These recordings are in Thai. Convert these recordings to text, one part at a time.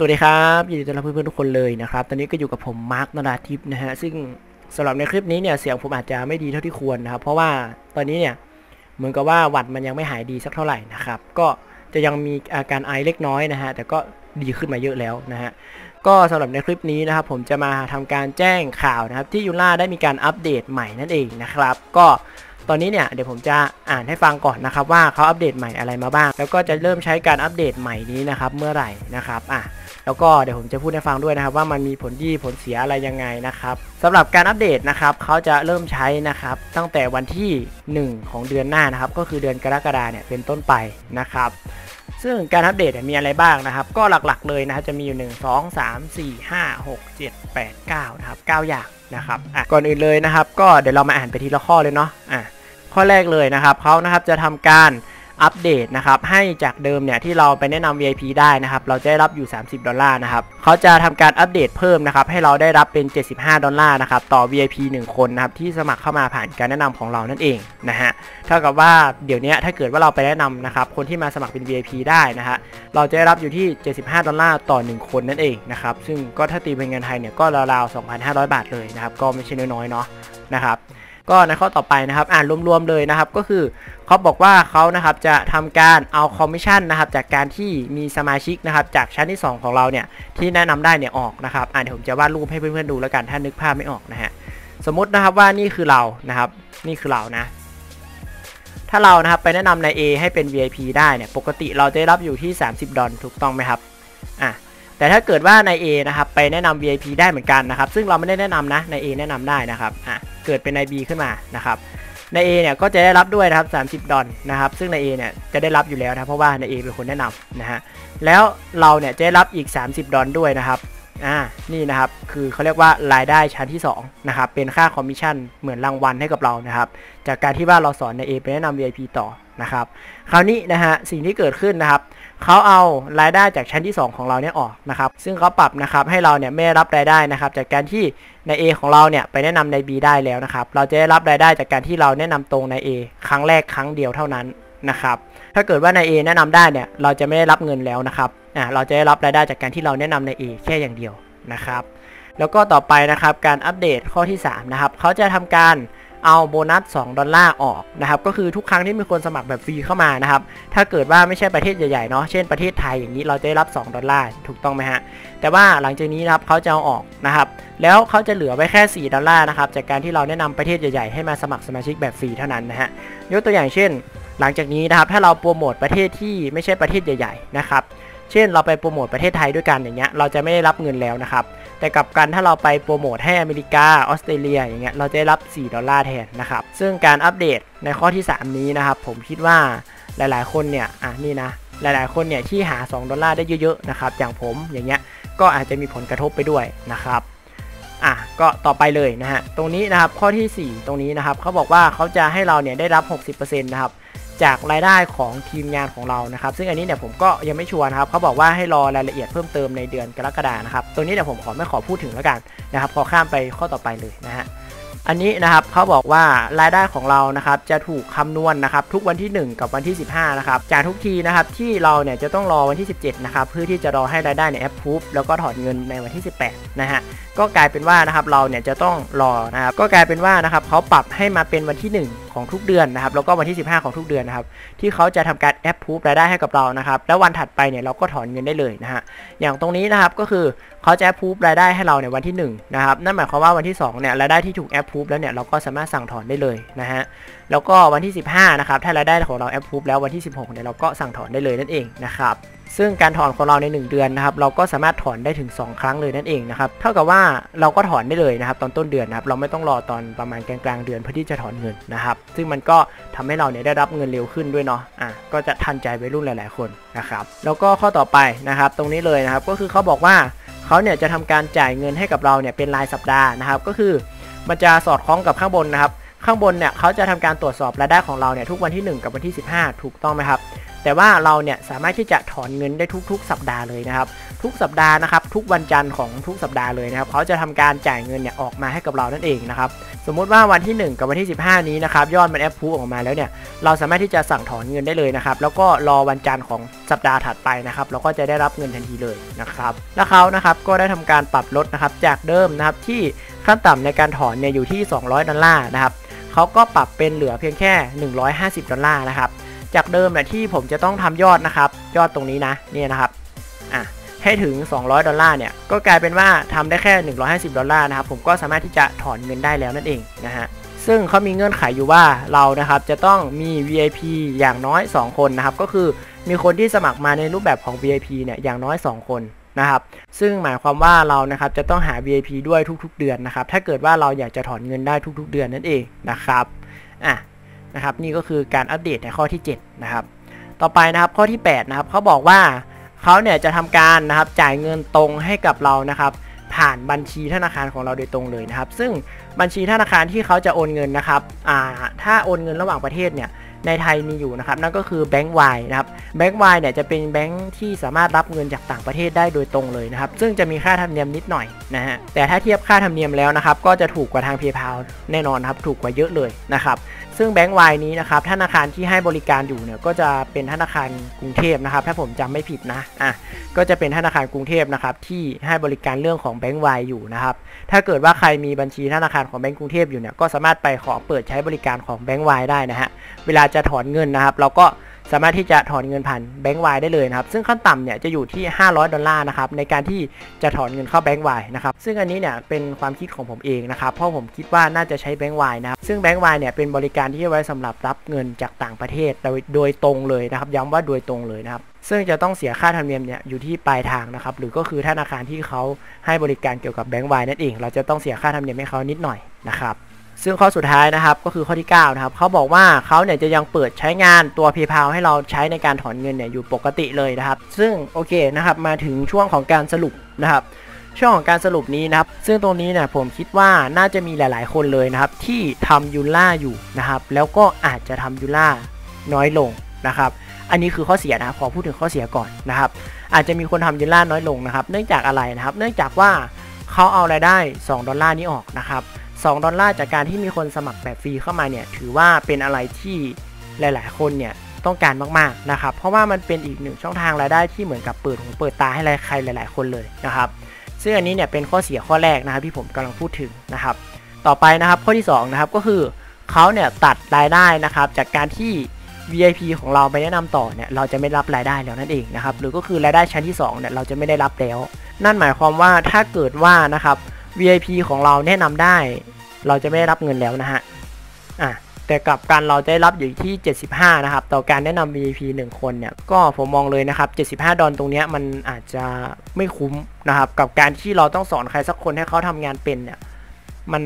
สวัสดีครับยินดีต้อนรับเพื่อนๆทุกคนเลยนะครับตอนนี้ก็อยู่กับผมมาร์คนราทิพย์นะฮะซึ่งสำหรับในคลิปนี้เนี่ยเสียงผมอาจจะไม่ดีเท่าที่ควรนะครับเพราะว่าตอนนี้เนี่ยเหมือนกับว่าหวัดมันยังไม่หายดีสักเท่าไหร่นะครับก็จะยังมีอาการไอเล็กน้อยนะฮะแต่ก็ดีขึ้นมาเยอะแล้วนะฮะก็สำหรับในคลิปนี้นะครับผมจะมาทำการแจ้งข่าวนะครับที่ยูล่าได้มีการอัปเดตใหม่นั่นเองนะครับก็ตอนนี้เนี่ยเดี๋ยวผมจะอ่านให้ฟังก่อนนะครับว่าเขาอัปเดตใหม่อะไรมาบ้างแล้วก็จะเริ่มใช้การอัปเดตใหม่นี้นะครับเมื่อไหร่นะครับแล้วก็เดี๋ยวผมจะพูดให้ฟังด้วยนะครับว่ามันมีผลดีผลเสียอะไรยังไงนะครับสำหรับการอัปเดตนะครับเขาจะเริ่มใช้นะครับตั้งแต่วันที่1ของเดือนหน้านะครับก็คือเดือนกรกฎาคมเนี่ยเป็นต้นไปนะครับซึ่งการอัปเดตมีอะไรบ้างนะครับก็หลักๆเลยนะครับจะมีอยู่1 2 3 4 5 6 7 8 9นะครับ9อย่างนะครับก่อนอื่นเลยนะครับก็เดี๋ยวเรามาอ่านไปทีละข้อเลยเนาะข้อแรกเลยนะครับเขานะครับจะทำการอัปเดตนะครับให้จากเดิมเนี่ยที่เราไปแนะนำ VIP ได้นะครับเราจะได้รับอยู่$30นะครับเขาจะทำการอัปเดตเพิ่มนะครับให้เราได้รับเป็น$75นะครับต่อ VIP 1 คนนะครับที่สมัครเข้ามาผ่านการแนะนำของเรานั่นเองนะฮะเท่ากับว่าเดี๋ยวนี้ถ้าเกิดว่าเราไปแนะนำนะครับคนที่มาสมัครเป็น VIP ได้นะฮะเราจะได้รับอยู่ที่$75ต่อ1คนนั่นเองนะครับซึ่งก็ถ้าตีเป็นเงินไทยเนี่ยก็ราวๆ2,500 บาทเลยนะครับก็ไม่ใช่น้อยๆเนาะนะครับก็ในข้อต่อไปนะครับอ่านรวมๆเลยนะครับก็คือเขาบอกว่าเขานะครับจะทำการเอาคอมมิชชั่นนะครับจากการที่มีสมาชิกนะครับจากชั้นที่2ของเราเนี่ยที่แนะนำได้เนี่ยออกนะครับเดี๋ยวผมจะวาดรูปให้เพื่อนๆดูแล้วกันถ้านึกภาพไม่ออกนะฮะสมมตินะครับว่านี่คือเรานะครับนี่คือเรานะถ้าเรานะครับไปแนะนำใน A ให้เป็น VIP ได้เนี่ยปกติเราจะได้รับอยู่ที่$30ถูกต้องไหมครับแต่ถ้าเกิดว่าใน A นะครับไปแนะนำ VIP ได้เหมือนกันนะครับซึ่งเราไม่ได้แนะนำนะใน A แนะนำได้นะครับเกิดเป็นใน B ขึ้นมานะครับใน A เนี่ยก็จะได้รับด้วยนะครับ$30นะครับซึ่งใน A เนี่ยจะได้รับอยู่แล้วนะเพราะว่าใน A เป็นคนแนะนำนะฮะแล้วเราเนี่ยจะได้รับอีก$30ด้วยนะครับนี่นะครับคือเขาเรียกว่ารายได้ชั้นที่2นะครับเป็นค่าคอมมิชชั่นเหมือนรางวัลให้กับเรานะครับจากการที่ว่าเราสอนใน A ไปแนะนำ VIP ต่อนะครับคราวนี้นะฮะสิ่งที่เกิดขึ้นนะครับเขาเอารายได้จากชั้นที่2ของเราเนี่ยออกนะครับซึ่งเขาปรับนะครับให้เราเนี่ยไม่รับรายได้นะครับจากการที่ใน A ของเราเนี่ยไปแนะนำใน B ได้แล้วนะครับเราจะได้รับรายได้จากการที่เราแนะนำตรงใน A ครั้งแรกครั้งเดียวเท่านั้นนะครับถ้าเกิดว่าใน A แนะนำได้เนี่ยเราจะไม่ได้รับเงินแล้วนะครับเราจะได้รับรายได้จากการที่เราแนะนำใน A แค่อย่างเดียวนะครับแล้วก็ต่อไปนะครับการอัปเดตข้อที่3นะครับเขาจะทำการเอาโบนัส$2ออกนะครับก็คือทุกครั้งที่มีคนสมัครแบบฟรีเข้ามานะครับถ้าเกิดว่าไม่ใช่ประเทศใหญ่ๆเนาะเช่นประเทศไทยอย่างนี้เราจะได้รับ$2ถูกต้องไหมฮะแต่ว่าหลังจากนี้นะครับเขาจะเอาออกนะครับแล้วเขาจะเหลือไว้แค่$4นะครับจากการที่เราแนะนำประเทศใหญ่ๆให้มาสมัครสมาชิกแบบฟรีเท่านั้นนะฮะยกตัวอย่างเช่นหลังจากนี้นะครับถ้าเราโปรโมทประเทศที่ไม่ใช่ประเทศใหญ่ๆนะครับเช่นเราไปโปรโมทประเทศไทยด้วยกันอย่างเงี้ยเราจะไม่ได้รับเงินแล้วนะครับแต่กับการถ้าเราไปโปรโมทให้อเมริกาออสเตรเลียอย่างเงี้ยเราจะได้รับ$4แทนนะครับซึ่งการอัปเดตในข้อที่3นี้นะครับผมคิดว่าหลายๆคนเนี่ยนี่นะหลายๆคนเนี่ยที่หา$2ได้เยอะๆนะครับอย่างผมอย่างเงี้ยก็อาจจะมีผลกระทบไปด้วยนะครับก็ต่อไปเลยนะฮะตรงนี้นะครับข้อที่4ตรงนี้นะครับเขาบอกว่าเขาจะให้เราเนี่ยได้รับ 60% นะครับจากรายได้ของทีมงานของเรานะครับซึ่งอันนี้เนี่ยผมก็ยังไม่ชัวร์นะครับเขาบอกว่าให้รอรายละเอียดเพิ่มเติมในเดือนกรกฎาคมนะครับตัวนี้เนี่ยผมไม่ขอพูดถึงแล้วกันนะครับขอข้ามไปข้อต่อไปเลยนะฮะอันนี้นะครับเขาบอกว่ารายได้ของเรานะครับจะถูกคำนวณนะครับทุกวันที่1กับวันที่15นะครับจากทุกทีนะครับที่เราเนี่ยจะต้องรอวันที่17นะครับเพื่อที่จะรอให้รายได้เนี่ยแอปพูฟแล้วก็ถอนเงินในวันที่18นะฮะก็กลายเป็นว่านะครับเราเนี่ยจะต้องรอนะครับก็กลายเป็นว่านะครับเขาปรับให้มาเป็นวันที่1ของทุกเดือนนะครับแล้วก็วันที่15ของทุกเดือนนะครับที่เขาจะทำการแอปพูฟรายได้ให้กับเรานะครับแล้ววันถัดไปเนี่ยเราก็ถอนเงินได้เลยนะฮะอย่างตรงนี้นะครับก็คือเขาจะแอปพูฟรายได้ให้เราในวันที่1นะครับนั่นหมายความว่าวันที่2เนี่ยรายได้ที่ถูกแอปพูฟแล้วเนี่ยเราก็สามารถสั่งถอนได้เลยนะฮะแล้วก็วันที่15นะครับถ้ารายได้ของเราแอปพูฟแล้ววันที่16เนี่ยเราก็สั่งถอนได้เลยนั่นเองนะครับซึ่งการถอนของเราใน1เดือนนะครับเราก็สามารถถอนได้ถึง2ครั้งเลยนั่นเองนะครับเท่ากับว่าเราก็ถอนได้เลยนะครับตอนต้นเดือนนะครับเราไม่ต้องรอตอนประมาณกลางๆเดือนเพื่อที่จะถอนเงินนะครับซึ่งมันก็ทำให้เราเนี่ยได้รับเงินเร็วขึ้นด้วยเนาะก็จะทันใจวัยรุ่นหลายๆคนนะครับแล้วก็ข้อต่อไปนะครับตรงนี้เลยนะครับก็คือเขาบอกว่าเขาเนี่ยจะทำการจ่ายเงินให้กับเราเนี่ยเป็นรายสัปดาห์นะครับก็คือมันจะสอดคล้องกับข้างบนนะครับข้างบนเนี่ยเขาจะทำการตรวจสอบรายได้ของเราเนี่ยทุกวันที่1กับวันที่15ถูกต้องไหมครับแต่ว่าเราเนี่ยสามารถที่จะถอนเงินได้ทุกๆสัปดาห์เลยนะครับ ทุกสัปดาห์นะครับทุกวันจันทร์ของทุกสัปดาห์เลยนะครับเขาจะทำการจ่ายเงินเนี่ยออกมาให้กับเรานั่นเองนะครับสมมุติว่าวันที่1กับวันที่15นี้นะครับยอดมันแอปพูออกมาแล้วเนี่ยเราสามารถที่จะสั่งถอนเงินได้เลยนะครับแล้วก็รอวันจันทร์ของสัปดาห์ถัดไปนะครับเราก็จะได้รับเงินทันทีเลยนะครับและเขานะครับก็ได้ทำการปรับลดนะครับจากเดิมนะครับที่ขั้นต่ำในการถอนเนี่ยอยู่ที่200ดอลลาร์นะครับเขาก็ปรับเป็นเหลือเพียงแค่150ดอลลาร์นะครับจากเดิมเนี่ยที่ผมจะต้องทำยอดนะครับยอดตรงนี้นะเนี่ยนะครับให้ถึง200ดอลลาร์เนี่ยก็กลายเป็นว่าทำได้แค่150ดอลลาร์นะครับผมก็สามารถที่จะถอนเงินได้แล้วนั่นเองนะฮะซึ่งเขามีเงื่อนไขอยู่ว่าเรานะครับจะต้องมี VIP อย่างน้อย2คนนะครับก็คือมีคนที่สมัครมาในรูปแบบของ VIP เนี่ยอย่างน้อย2คนนะครับซึ่งหมายความว่าเรานะครับจะต้องหา VIP ด้วยทุกๆเดือนนะครับถ้าเกิดว่าเราอยากจะถอนเงินได้ทุกๆเดือนนั่นเองนะครับนะครับนี่ก็คือการอัปเดตในข้อที่7นะครับต่อไปนะครับข้อที่8นะครับเขาบอกว่าเขาเนี่ยจะทำการนะครับจ่ายเงินตรงให้กับเรานะครับผ่านบัญชีธนาคารของเราโดยตรงเลยนะครับซึ่งบัญชีธนาคารที่เขาจะโอนเงินนะครับถ้าโอนเงินระหว่างประเทศเนี่ยในไทยมีอยู่นะครับนั่นก็คือแบงก์วายนะครับแบงก์วายเนี่ยจะเป็นแบงก์ที่สามารถรับเงินจากต่างประเทศได้โดยตรงเลยนะครับซึ่งจะมีค่าธรรมเนียมนิดหน่อยนะฮะแต่ถ้าเทียบค่าธรรมเนียมแล้วนะครับก็จะถูกกว่าทาง PayPal แน่นอนครับถูกกว่าเยอะเลยนะครับซึ่งแบงก์วายนี้นะครับธนาคารที่ให้บริการอยู่เนี่ยก็จะเป็นธนาคารกรุงเทพนะครับถ้าผมจำไม่ผิดนะก็จะเป็นธนาคารกรุงเทพนะครับที่ให้บริการเรื่องของแบงก์วายอยู่นะครับถ้าเกิดว่าใครมีบัญชีธนาคารของแบงก์กรุงเทพอยู่เนี่ยก็สามารถไปขอเปิดใช้บริการของแบงก์วายได้นะฮะเวลาจะถอนเงินนะครับเราก็สามารถที่จะถอนเงินผ่านแบงก์วายได้เลยนะครับซึ่งขั้นต่ำเนี่ยจะอยู่ที่500ดอลลาร์นะครับในการที่จะถอนเงินเข้าแบงก์วายนะครับซึ่งอันนี้เนี่ยเป็นความคิดของผมเองนะครับเพราะผมคิดว่าน่าจะใช้แบงก์วายนะครับซึ่งแบงก์วายเนี่ยเป็นบริการที่ไว้สำหรับรับเงินจากต่างประเทศโดยตรงเลยนะครับย้ำว่าโดยตรงเลยนะครับซึ่งจะต้องเสียค่าธรรมเนียมเนี่ยอยู่ที่ปลายทางนะครับหรือก็คือธนาคารที่เขาให้บริการเกี่ยวกับแบงก์วายนั่นเองเราจะต้องเสียค่าธรรมเนียมให้เขานิดหน่อยนะครับซึ่งข้อสุดท้ายนะครับก็คือข้อที่9นะครับเขาบอกว่าเขาเนี่ยจะยังเปิดใช้งานตัว PayPal ให้เราใช้ในการถอนเงินเนี่ยอยู่ปกติเลยนะครับซึ่งโอเคนะครับมาถึงช่วงของการสรุปนะครับช่วงของการสรุปนี้นะครับซึ่งตรงนี้เนี่ยผมคิดว่าน่าจะมีหลายๆคนเลยนะครับที่ทำยูล่าอยู่นะครับแล้วก็อาจจะทำยูล่าน้อยลงนะครับอันนี้คือข้อเสียนะครับขอพูดถึงข้อเสียก่อนนะครับอาจจะมีคนทำยูล่าน้อยลงนะครับเนื่องจากอะไรนะครับเนื่องจากว่าเขาเอารายได้2ดอลลาร์นี้ออกนะครับ2ดอลลาร์จากการที่มีคนสมัครแบบฟรีเข้ามาเนี่ยถือว่าเป็นอะไรที่หลายๆคนเนี่ยต้องการมากๆนะครับเพราะว่ามันเป็นอีกหนึ่งช่องทางรายได้ที่เหมือนกับเปิดหูเปิดตาให้ใครหลายๆคนเลยนะครับซึ่งอันนี้เนี่ยเป็นข้อเสียข้อแรกนะครับที่ผมกำลังพูดถึงนะครับต่อไปนะครับข้อที่2นะครับก็คือเขาเนี่ยตัดรายได้นะครับจากการที่ VIP ของเราไปแนะนำต่อเนี่ยเราจะไม่รับรายได้แล้วนั่นเองนะครับหรือก็คือรายได้ชั้นที่2เนี่ยเราจะไม่ได้รับแล้วนั่นหมายความว่าถ้าเกิดว่านะครับVIP ของเราแนะนำได้เราจะไม่ได้รับเงินแล้วนะฮะแต่กลับกันเราจะได้รับอยู่ที่75นะครับต่อการแนะนำ VIP 1 คนเนี่ยก็ผมมองเลยนะครับ75ดอลตรงนี้มันอาจจะไม่คุ้มนะครับกับการที่เราต้องสอนใครสักคนให้เขาทำงานเป็นเนี่ยมั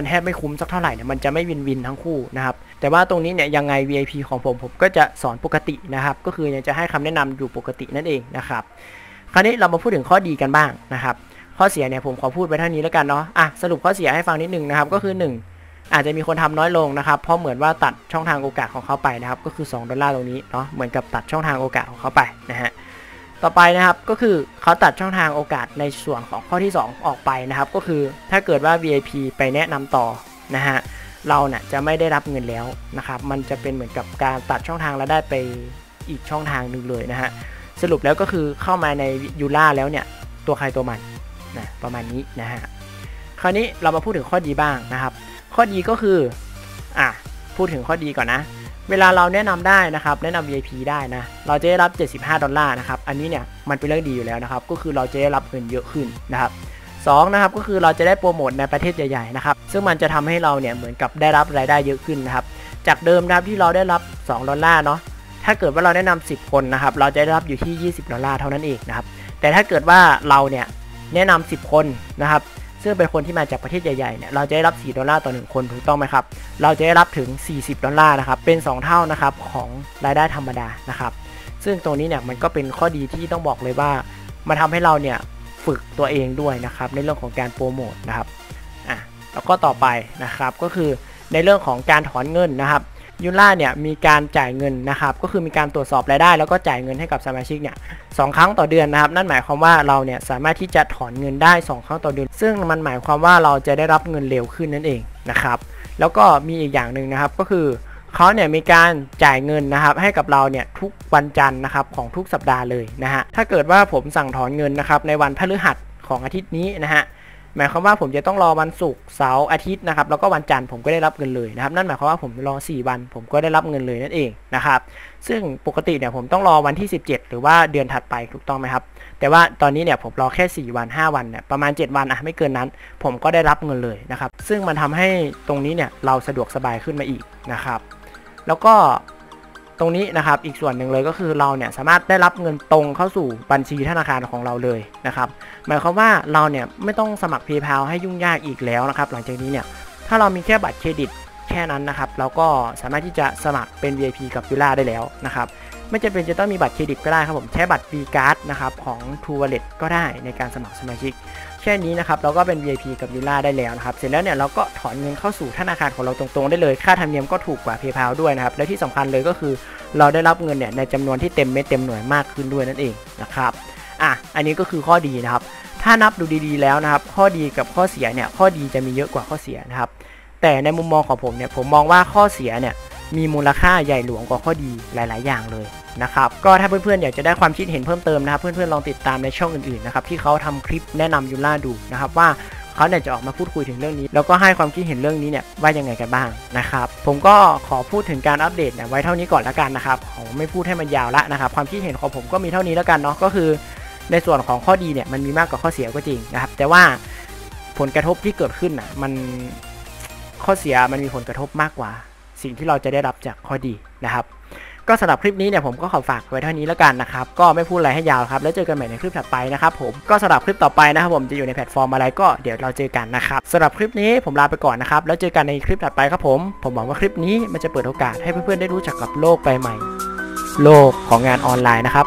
นแทบไม่คุ้มสักเท่าไหร่เนี่ยมันจะไม่วินทั้งคู่นะครับแต่ว่าตรงนี้เนี่ยยังไง VIP ของผมก็จะสอนปกตินะครับก็คือจะให้คำแนะนำอยู่ปกตินั่นเองนะครับคราวนี้เรามาพูดถึงข้อดีกันบ้างนะครับข้อเสียเนี่ยผมขอพูดไปเท่านี้แล้วกันเนาะสรุปข้อเสียให้ฟังนิดนึงนะครับก็คือ1อาจจะมีคนทำน้อยลงนะครับเพราะเหมือนว่าตัดช่องทางโอกาสของเขาไปนะครับก็คือ2ดอลลาร์ตรงนี้เนาะเหมือนกับตัดช่องทางโอกาสของเขาไปนะฮะต่อไปนะครับก็คือเขาตัดช่องทางโอกาสในส่วนของข้อที่2ออกไปนะครับก็คือถ้าเกิดว่า VIP ไปแนะนำต่อนะฮะเราเนี่ยจะไม่ได้รับเงินแล้วนะครับมันจะเป็นเหมือนกับการตัดช่องทางและได้ไปอีกช่องทางหนึ่งเลยนะฮะสรุปแล้วก็คือเข้ามาในยูล่าแล้วเนี่ยตัวใครตัวมันประมาณนี้นะฮะคราวนี้เรามาพูดถึงข้อดีบ้างนะครับข้อดีก็คือพูดถึงข้อดีก่อนนะเวลาเราแนะนำได้นะครับแนะนำ VIP ได้นะเราจะได้รับ75ดอลลาร์นะครับอันนี้เนี่ยมันเป็นเรื่องดีอยู่แล้วนะครับก็คือเราจะได้รับเงินเยอะขึ้นนะครับ2นะครับก็คือเราจะได้โปรโมทในประเทศใหญ่ๆนะครับซึ่งมันจะทำให้เราเนี่ยเหมือนกับได้รับรายได้เยอะขึ้นนะครับจากเดิมนะครับที่เราได้รับ2ดอลลาร์เนาะถ้าเกิดว่าเราแนะนำ10คนนะครับเราจะได้รับอยู่ที่20ดอลลาร์เท่านั้นเองนะครับแต่ถ้าเกิดว่าเราเนี่ยแนะนำ10คนนะครับซึ่งเป็นคนที่มาจากประเทศใหญ่ๆเนี่ยเราจะได้รับ4ดอลลาร์ต่อ1คนถูกต้องไหมครับเราจะได้รับถึง40ดอลลาร์นะครับเป็น2เท่านะครับของรายได้ธรรมดานะครับซึ่งตรงนี้เนี่ยมันก็เป็นข้อดีที่ต้องบอกเลยว่ามันทำให้เราเนี่ยฝึกตัวเองด้วยนะครับในเรื่องของการโปรโมทนะครับแล้วก็ต่อไปนะครับก็คือในเรื่องของการถอนเงินนะครับ ยูล่าเนี่ยมีการจ่ายเงินนะครับก็คือมีการตรวจสอบรายได้แล้วก็จ่ายเงินให้กับสมาชิกเนี่ย2ครั้งต่อเดือนนะครับนั่นหมายความว่าเราเนี่ยสามารถที่จะถอนเงินได้2ครั้งต่อเดือนซึ่งมันหมายความว่าเราจะได้รับเงินเร็วขึ้นนั่นเองนะครับแล้วก็มีอีกอย่างหนึ่งนะครับก็คือเขาเนี่ยมีการจ่ายเงินนะครับให้กับเราเนี่ยทุกวันจันทร์นะครับของทุกสัปดาห์เลยนะฮะถ้าเกิดว่าผมสั่งถอนเงินนะครับในวันพฤหัสของอาทิตย์นี้นะฮะหมายความว่าผมจะต้องรอวันศุกร์เสาร์อาทิตย์นะครับแล้วก็วันจันทร์ผมก็ได้รับเงินเลยนะครับนั่นหมายความว่าผมรอ4วันผมก็ได้รับเงินเลยนั่นเองนะครับซึ่งปกติเนี่ยผมต้องรอวันที่17หรือว่าเดือนถัดไปถูกต้องไหมครับแต่ว่าตอนนี้เนี่ยผมรอแค่4วัน5วันเนี่ยประมาณ7วันอะไม่เกินนั้นผมก็ได้รับเงินเลยนะครับซึ่งมันทำให้ตรงนี้เนี่ยเราสะดวกสบายขึ้นมาอีกนะครับแล้วก็ตรงนี้นะครับอีกส่วนหนึ่งเลยก็คือเราเนี่ยสามารถได้รับเงินตรงเข้าสู่บัญชีธนาคารของเราเลยนะครับหมายความว่าเราเนี่ยไม่ต้องสมัคร PayPal ให้ยุ่งยากอีกแล้วนะครับหลังจากนี้เนี่ยถ้าเรามีแค่บัตรเครดิตแค่นั้นนะครับเราก็สามารถที่จะสมัครเป็น VIP กับยูล่าได้แล้วนะครับไม่จำเป็นจะต้องมีบัตรเครดิตก็ได้ครับผมใช้บัตร V-Card นะครับของ True Wallet ก็ได้ในการสมัครสมาชิกแค่นี้นะครับเราก็เป็น VIP กับยูล่าได้แล้วนะครับเสร็จแล้วเนี่ยเราก็ถอนเงินเข้าสู่ธนาคารของเราตรงๆได้เลยค่าธรรมเนียมก็ถูกกว่า PayPal ด้วยนะครับและที่สำคัญเลยก็คือเราได้รับเงินเนี่ยในจำนวนที่เต็มเม็ดเต็มหน่วยมากขึ้นด้วยนั่นเองนะครับอันนี้ก็คือข้อดีนะครับถ้านับดูดีๆแล้วนะครับข้อดีกับข้อเสียเนี่ยข้อดีจะมีเยอะกว่าข้อเสียนะครับแต่ในมุมมองของผมเนี่ยผมมองว่าข้อเสียเนี่ยมีมูลค่าใหญ่หลวงกว่าข้อดีหลายๆอย่างเลยนะครับก็ถ้าเพื่อนๆอยากจะได้ความคิดเห็นเพิ่มเติมนะครับเพื่อนๆลองติดตามในช่องอื่นๆนะครับที่เขาทำคลิปแนะนำยูล่าดูนะครับว่าเขาเนี่ยจะออกมาพูดคุยถึงเรื่องนี้แล้วก็ให้ความคิดเห็นเรื่องนี้เนี่ยว่ายังไงกันบ้างนะครับผมก็ขอพูดถึงการอัปเดตเนี่ยไว้เท่านี้ก่อนละกันนะครับผมไม่พูดให้มันยาวละนะครับความคิดเห็นของผมก็มีเท่านี้แล้วกันเนาะก็คือในส่วนของข้อดีเนี่ยมันมีมากกว่าข้อเสียก็จริงนะครับแต่ว่าผลกระทบที่เกิดขึ้นนะมันข้อเสียมันมีผลกระทบมากกว่าสิ่งที่เราจะได้รับจากข้อดีนะครับก็สำหรับคลิปนี้เนี่ยผมก็ขอฝากไว้เท่านี้แล้วกันนะครับก็ไม่พูดอะไรให้ยาวครับแล้วเจอกันใหม่ในคลิปถัดไปนะครับผมก็สำหรับคลิปต่อไปนะครับผมจะอยู่ในแพลตฟอร์มอะไรก็เดี๋ยวเราเจอกันนะครับสำหรับคลิปนี้ผมลาไปก่อนนะครับแล้วเจอกันในคลิปถัดไปครับผมหวังว่าคลิปนี้มันจะเปิดโอกาสให้เพื่อนๆได้รู้จักกับโลกใบใหม่โลกของงานออนไลน์นะครับ